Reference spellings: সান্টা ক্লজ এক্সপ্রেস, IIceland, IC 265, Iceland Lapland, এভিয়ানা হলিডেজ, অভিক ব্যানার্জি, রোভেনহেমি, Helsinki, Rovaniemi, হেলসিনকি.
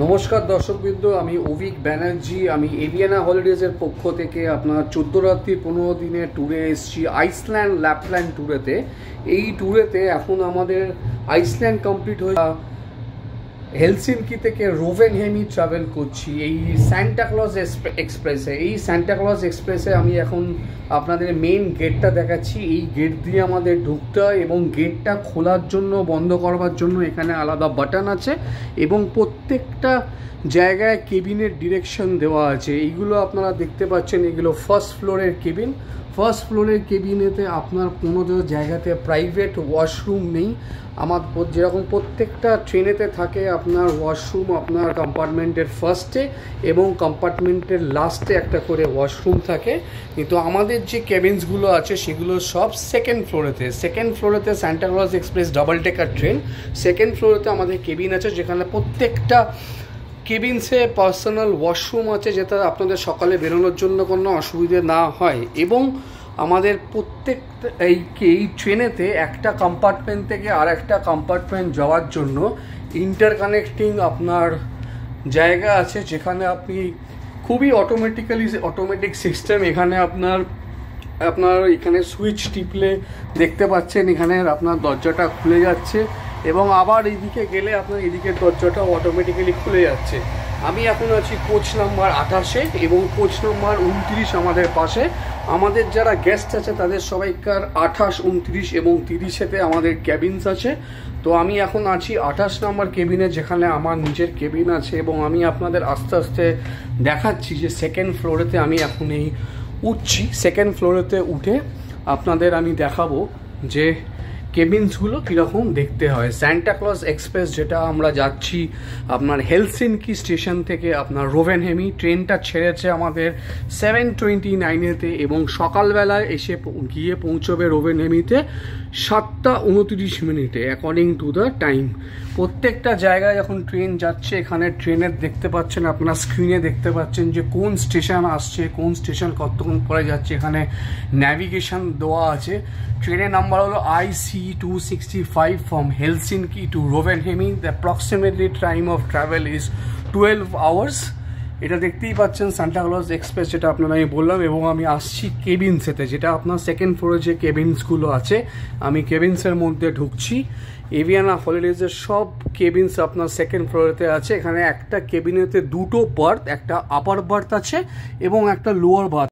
নমস্কার দর্শকবৃন্দ, আমি অভিক ব্যানার্জি। আমি এভিয়ানা হলিডেজের পক্ষ থেকে আপনার 14 রাত্রি 15 দিনের ট্যুরে এসেছি, আইসল্যান্ড ল্যাপল্যান্ড ট্যুরেতে। এই ট্যুরেতে এখন আমাদের আইসল্যান্ড কমপ্লিট হয়ে হেলসিনকি থেকে রোভেনহেমি ট্রাভেল করছি এই সান্টা ক্লজ এক্সপ্রেসে। এই সান্টা ক্লজ এক্সপ্রেসে আমি এখন আপনাদের মেন গেটটা দেখাচ্ছি। এই গেট দিয়ে আমাদের ঢুকতে হয় এবং গেটটা খোলার জন্য বন্ধ করবার জন্য এখানে আলাদা বাটন আছে এবং প্রত্যেকটা জায়গায় কেবিনের ডিরেকশন দেওয়া আছে। এইগুলো আপনারা দেখতে পাচ্ছেন, এগুলো ফার্স্ট ফ্লোরের কেবিন। ফার্স্ট ফ্লোরের কেবিনেতে আপনার কোনো জায়গাতে প্রাইভেট ওয়াশরুম নেই। আমার যেরকম প্রত্যেকটা ট্রেনেতে থাকে আপনার ওয়াশরুম, আপনার কম্পার্টমেন্টের ফার্স্টে এবং কম্পার্টমেন্টের লাস্টে একটা করে ওয়াশরুম থাকে, কিন্তু আমাদের যে কেবিনসগুলো আছে সেগুলো সব সেকেন্ড ফ্লোরেতে। সেকেন্ড ফ্লোরেতে সান্টা ক্লজ এক্সপ্রেস double decker train, second ফ্লোরেতে আমাদের কেবিন আছে, যেখানে প্রত্যেকটা কেবিনসে পার্সোনাল ওয়াশরুম আছে, যেটা আপনাদের সকালে বেরোনোর জন্য কোনো অসুবিধে না হয়। এবং আমাদের প্রত্যেকটা এই ট্রেনেতে একটা কম্পার্টমেন্ট থেকে আর একটা কম্পার্টমেন্ট যাওয়ার জন্য ইন্টারকানেক্টিং আপনার জায়গা আছে, যেখানে আপনি খুবই অটোমেটিক সিস্টেম। এখানে আপনার এখানে সুইচ টিপলে দেখতে পাচ্ছেন এখানে আপনার দরজাটা খুলে যাচ্ছে এবং আবার এইদিকে গেলে আপনার এদিকের দরজাটা অটোমেটিক্যালি খুলে যাচ্ছে। আমি এখন আছি কোচ নাম্বার 28 এবং কোচ নাম্বার 29 আমাদের পাশে। আমাদের যারা গেস্ট আছে তাদের সবাইকার 28, 29 এবং 30-এতে আমাদের ক্যাবিনস আছে। তো আমি এখন আছি 28 নাম্বার কেবিনে, যেখানে আমার নিজের কেবিন আছে এবং আমি আপনাদের আস্তে আস্তে দেখাচ্ছি যে সেকেন্ড ফ্লোরেতে আমি এখন এই উঠছি। সেকেন্ড ফ্লোরেতে উঠে আপনাদের আমি দেখাবো যে কেবিনসগুলো কীরকম দেখতে হয়। সান্টা ক্লজ এক্সপ্রেস, যেটা আমরা যাচ্ছি আপনার হেলসিনকি স্টেশন থেকে আপনার রোভেনহেমি, ট্রেনটা ছেড়েছে আমাদের 7:29-এতে এবং সকালবেলায় এসে গিয়ে পৌঁছবে রোভেনহেমিতে 7:29 অ্যাকর্ডিং টু দ্য টাইম। প্রত্যেকটা জায়গায় যখন ট্রেন যাচ্ছে এখানে ট্রেনের দেখতে পাচ্ছেন, আপনার স্ক্রিনে দেখতে পাচ্ছেন যে কোন স্টেশন আসছে, কোন স্টেশন কতক্ষণ পরে যাচ্ছে। এখানে ন্যাভিগেশন দেওয়া আছে। ট্রেনের নাম্বার হলো IC 265 from Helsinki to Rovaniemi. The approximately time of travel is 12 hours. এটা দেখতেই পাচ্ছেন সান্টা ক্লজ এক্সপ্রেস, যেটা আপনারা আমি বললাম। এবং আমি আসছি কেবিনসেতে, যেটা আপনার সেকেন্ড ফ্লোরে যে কেবিনসগুলো আছে আমি কেবিনসের মধ্যে ঢুকছি। এভিয়ানা হলিডেজের সব কেবিনস আপনার সেকেন্ড ফ্লোরেতে আছে। এখানে একটা কেবিনেতে দুটো বার্থ, একটা আপার বার্থ আছে এবং একটা লোয়ার বার্থ।